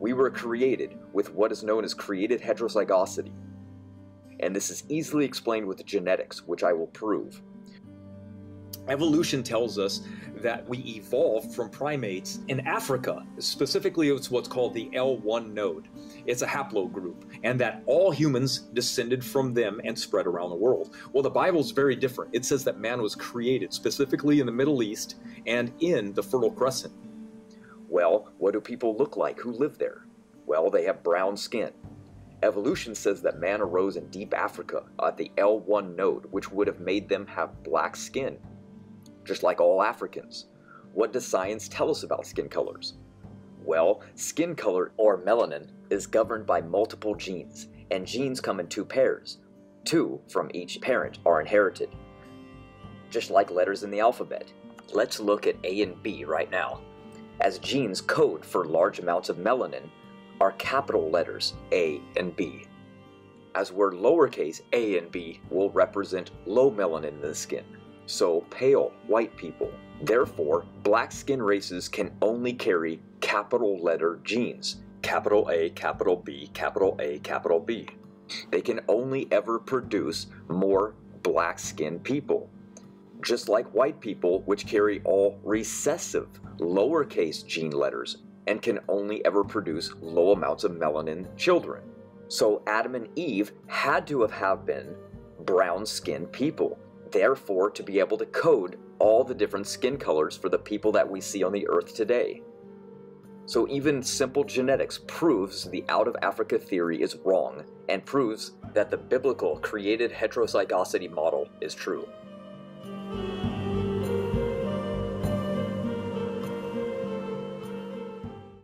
We were created with what is known as created heterozygosity, and this is easily explained with genetics, which I will prove. Evolution tells us that we evolved from primates in Africa. Specifically, it's what's called the L1 node. It's a haplogroup, and that all humans descended from them and spread around the world. Well, the Bible's very different. It says that man was created specifically in the Middle East and in the Fertile Crescent. Well, what do people look like who live there? Well, they have brown skin. Evolution says that man arose in deep Africa at the L1 node, which would have made them have black skin, just like all Africans. What does science tell us about skin colors? Well, skin color, or melanin, is governed by multiple genes, and genes come in two pairs. Two from each parent are inherited, just like letters in the alphabet. Let's look at A and B right now. As genes code for large amounts of melanin are capital letters A and B. As where lowercase a and b will represent low melanin in the skin. So pale white people. Therefore, black skin races can only carry capital letter genes. Capital A, capital B, capital A, capital B. They can only ever produce more black skin people. Just like white people, which carry all recessive lowercase gene letters and can only ever produce low amounts of melanin children. So Adam and Eve had to have been brown skin people. Therefore, to be able to code all the different skin colors for the people that we see on the earth today. So even simple genetics proves the out of Africa theory is wrong and proves that the biblical created heterozygosity model is true.